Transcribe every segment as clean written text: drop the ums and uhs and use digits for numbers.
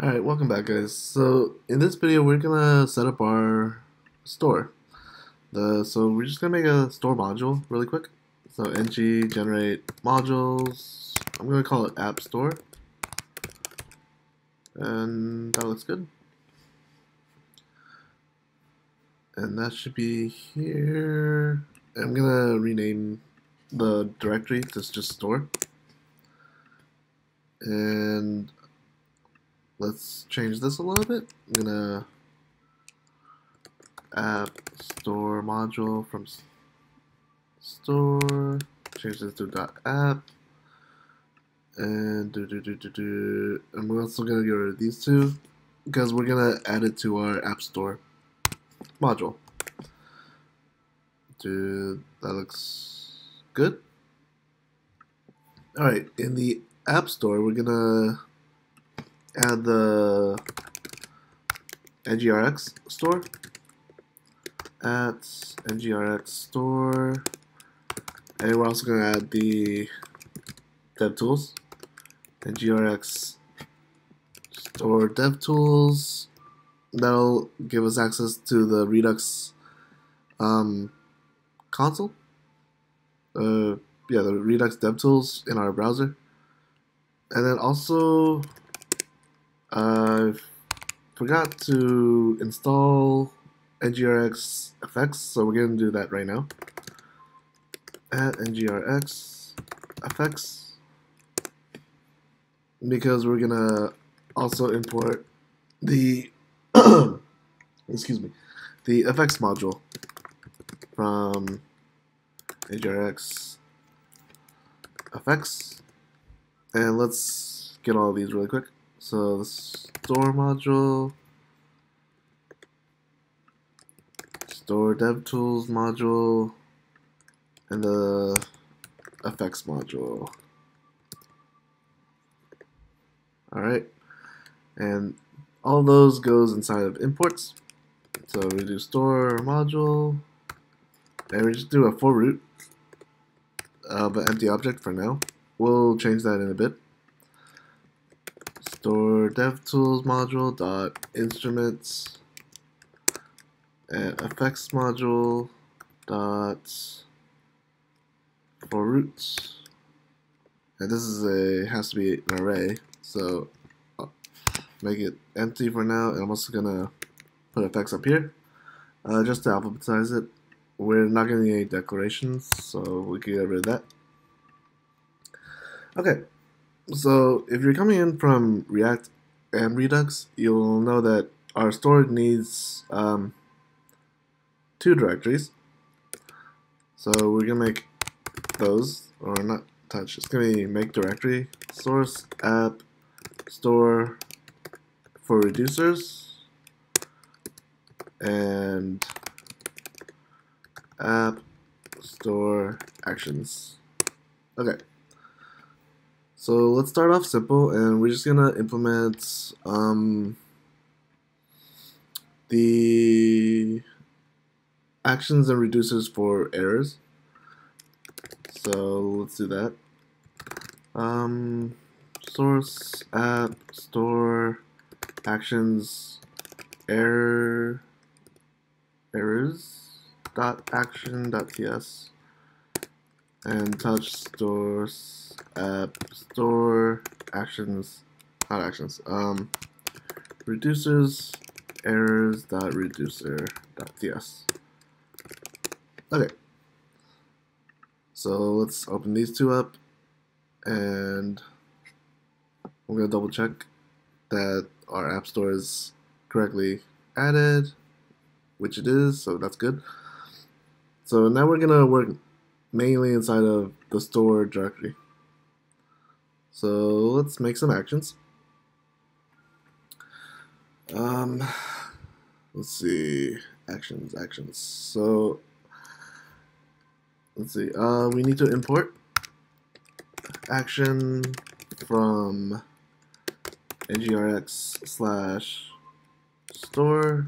Alright, welcome back guys. So in this video we're gonna set up our store. So we're just gonna make a store module really quick. So ng generate modules, I'm gonna call it app store, and that looks good. And that should be here. I'm gonna rename the directory to just store, and let's change this a little bit. I'm gonna app store module from store, change this to .app, and and we're also gonna get rid of these two because we're gonna add it to our app store module. That looks good. All right, in the app store we're gonna add the NgRx store at NgRx store, and we're also going to add the dev tools, NgRx store dev tools. That'll give us access to the Redux console. Yeah, the Redux dev tools in our browser, and then also. I forgot to install NgRx effects, so we're going to do that right now. At NgRx effects, because we're going to also import the excuse me, the effects module from NgRx effects, and let's get all of these really quick. So the store module, store dev tools module, and the effects module. Alright, and all those goes inside of imports. So we do store module, and we just do a for root of an empty object for now. We'll change that in a bit. Store DevTools module dot instruments and effects module dot for roots, and this is has to be an array, so I'll make it empty for now, and I'm also gonna put effects up here just to alphabetize it. We're not gonna need any declarations, so we can get rid of that. Okay. So if you're coming in from React and Redux, you'll know that our store needs two directories. So we're gonna make those, or not touch. It's gonna be make directory source app store for reducers and app store actions. Okay. So let's start off simple, and we're just gonna implement the actions and reducers for errors. So let's do that. Source app store actions errors.action.ts, and touch stores app store actions reducers errors.reducer.ts. Okay, so let's open these two up, and we're gonna double check that our app store is correctly added, which it is, so that's good. So now we're gonna work mainly inside of the store directory. So let's make some actions. Let's see, actions. So let's see. We need to import action from NgRx/store.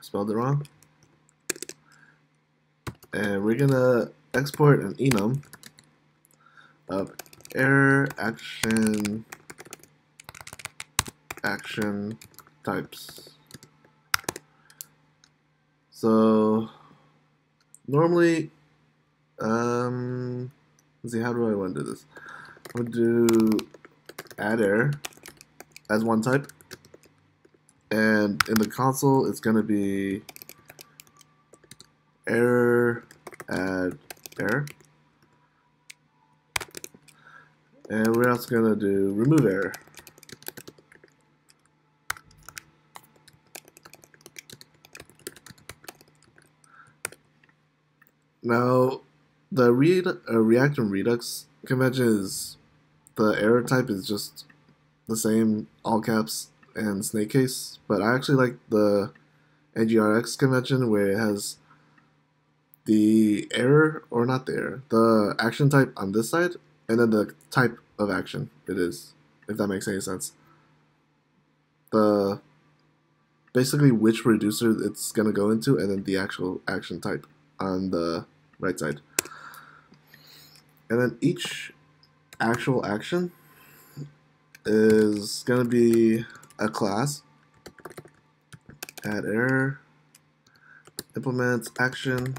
Spelled it wrong. And we're gonna export an enum of error action action types. So normally, let's see, how do I want to do this? I'll do adder as one type, and in the console it's going to be error add error, and we're also going to do remove error. Now the React and Redux convention is the error type is just the same, all caps and snake case, but I actually like the NgRx convention where it has the error, or not the error, the action type on this side, and then the type of action it is, if that makes any sense. The basically which reducer it's going to go into, and then the actual action type on the right side. And then each actual action is going to be a class, add error, implements action,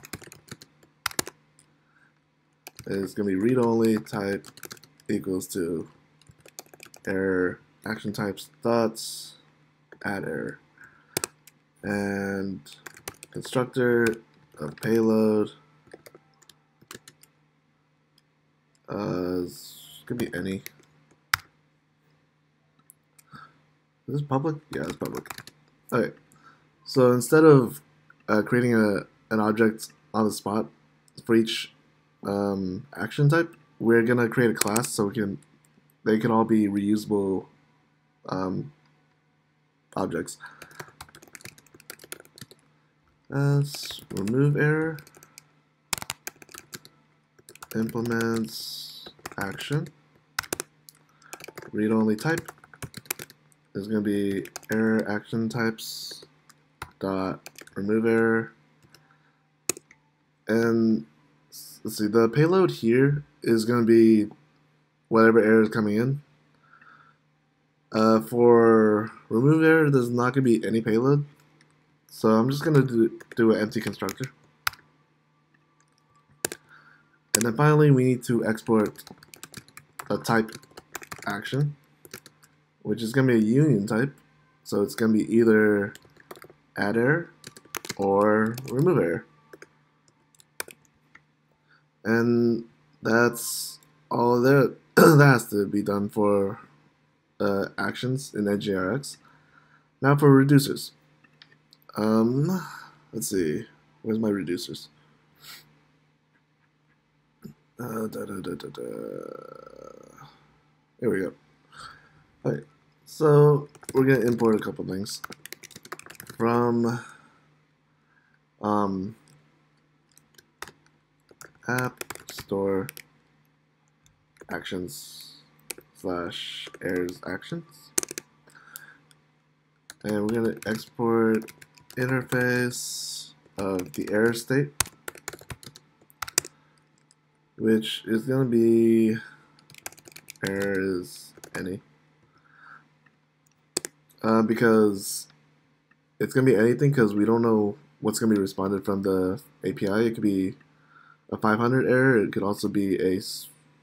is going to be read only type equals to error action types dots add error, and constructor of payload could be any. Is this public? Yeah, it's public. Okay, so instead of creating an object on the spot for each action type, we're gonna create a class so they can all be reusable objects. Let's remove error, implements action, read only type is going to be error action types dot remove error. And let's see, the payload here is going to be whatever error is coming in. For remove error, there's not going to be any payload, so I'm just going to do an empty constructor. And then finally, we need to export a type action, which is going to be a union type, so it's going to be either add error or remove error. And that's all that has to be done for actions in NgRx. Now for reducers. Let's see, where's my reducers? Here we go. Alright, so we're going to import a couple things from app store actions / errors actions, and we're going to export interface of the error state, which is going to be errors any. Because it's going to be anything, because we don't know what's going to be responded from the API. It could be a 500 error, it could also be a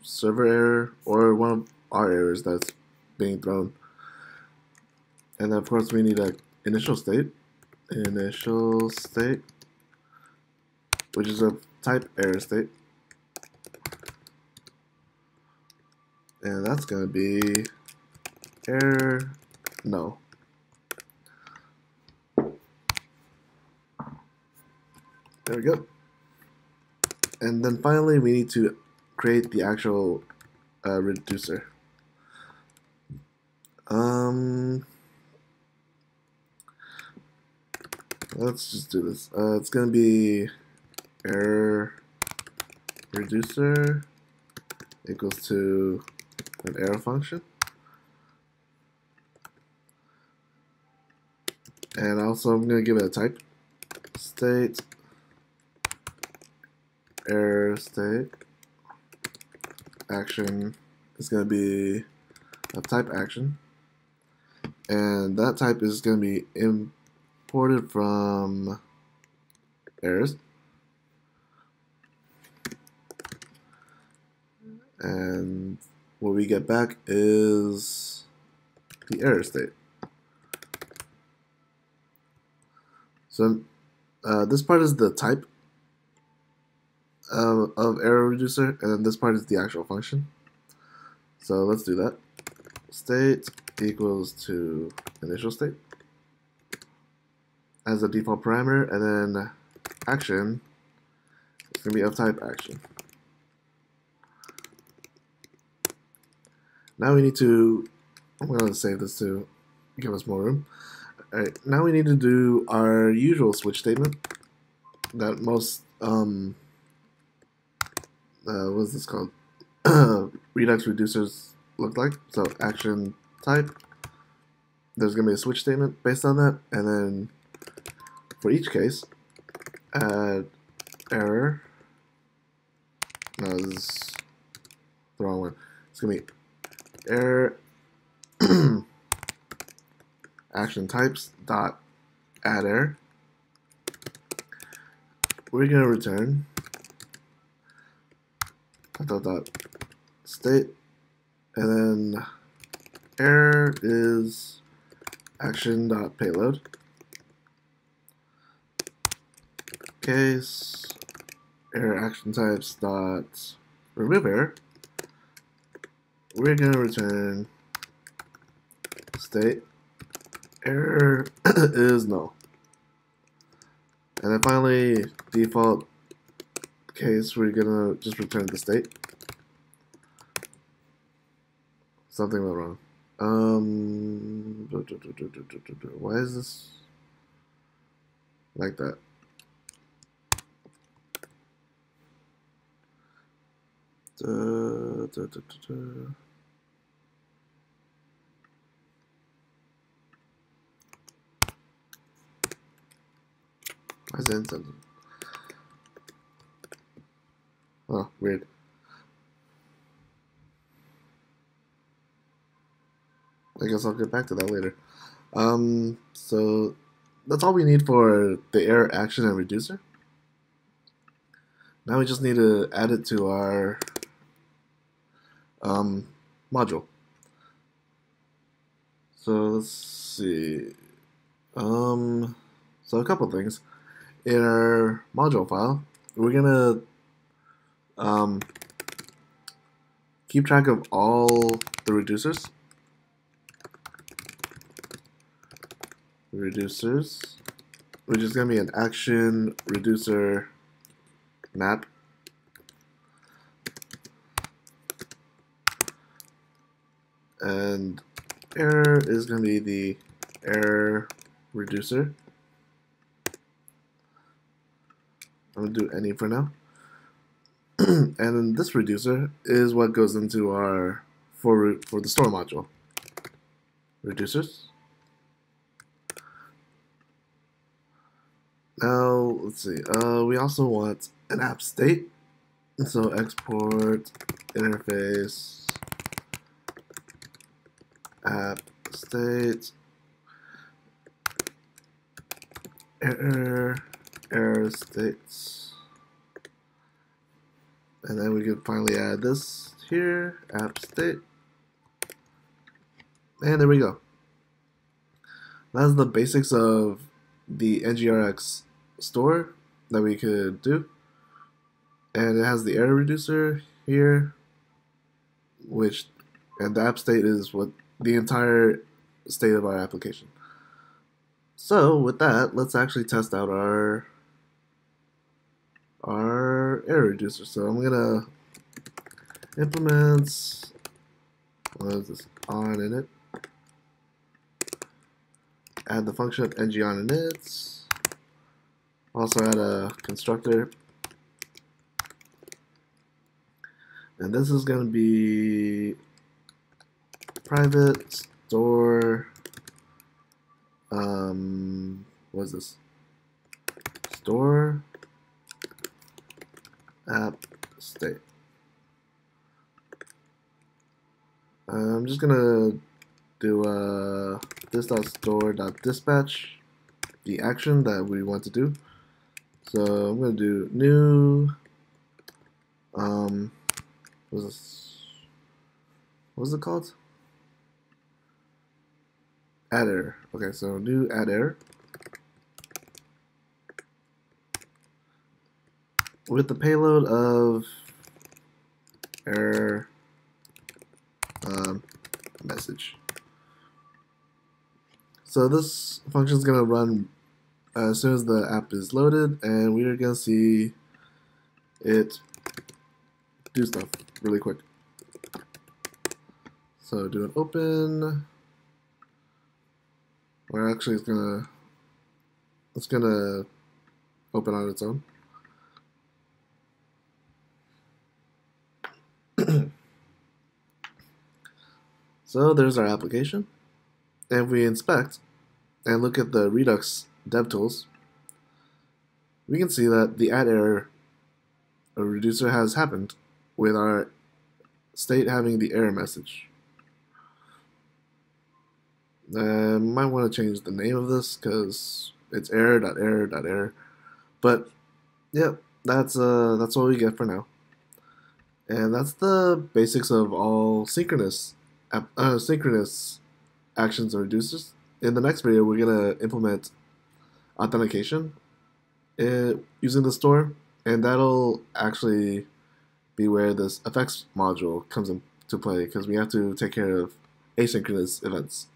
server error, or one of our errors that's being thrown. And then of course we need an initial state, which is a type error state, and that's going to be error no. There we go. And then finally we need to create the actual reducer. Let's just do this. It's going to be error reducer equals to an error function. And also I'm going to give it a type state error state action is going to be a type action, and that type is going to be imported from errors, and what we get back is the error state. So this part is the type of error reducer, and then this part is the actual function. So let's do that. State equals to initial state as a default parameter, and then action is going to be of type action. Now we need to, I'm going to save this to give us more room. Alright, now we need to do our usual switch statement that most, what's this called? Redux reducers look like. So action type, there's going to be a switch statement based on that, and then for each case, add error. No, this is the wrong one. It's going to be error action types dot add error. We're going to return dot state, and then error is action dot payload case error action types dot remove error. We're going to return state error is null. And then finally, default case, we're going to just return the state. Something went wrong. Why is this like that? Why is it something? Oh, weird. I guess I'll get back to that later. So that's all we need for the error action and reducer. Now we just need to add it to our module. So let's see. So a couple things. In our module file, we're gonna keep track of all the reducers. Which is gonna be an action reducer map. And error is going to be the error reducer. I'm going to do any for now. And then this reducer is what goes into our for root for the store module. Reducers. Now, let's see. We also want an app state. So export interface app state error states, and then we can finally add this here, app state, and there we go. That's the basics of the NgRx store that we could do, and it has the error reducer here, which and the app state is what the entire state of our application. So with that, let's actually test out our error reducer. So I'm gonna implements, what is this, on init, add the function of ng on init, also add a constructor, and this is gonna be private store what is this? Store app state. I'm just gonna do do this.store.dispatch, the action that we want to do. So I'm going to do new what was it called? Add error. Okay, so new add error with the payload of error message. So this function is going to run as soon as the app is loaded, and we are going to see it do stuff really quick. So do an open. We're actually it's gonna open on its own. So there's our application. If we inspect and look at the Redux dev tools, we can see that the add error reducer has happened, with our state having the error message. I might want to change the name of this because it's error.error.error. But yep, that's what we get for now. And that's the basics of all synchronous actions and reducers. In the next video, we're gonna implement authentication using the store, and that'll actually be where this effects module comes into play, because we have to take care of asynchronous events.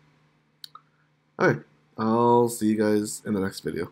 Alright, I'll see you guys in the next video.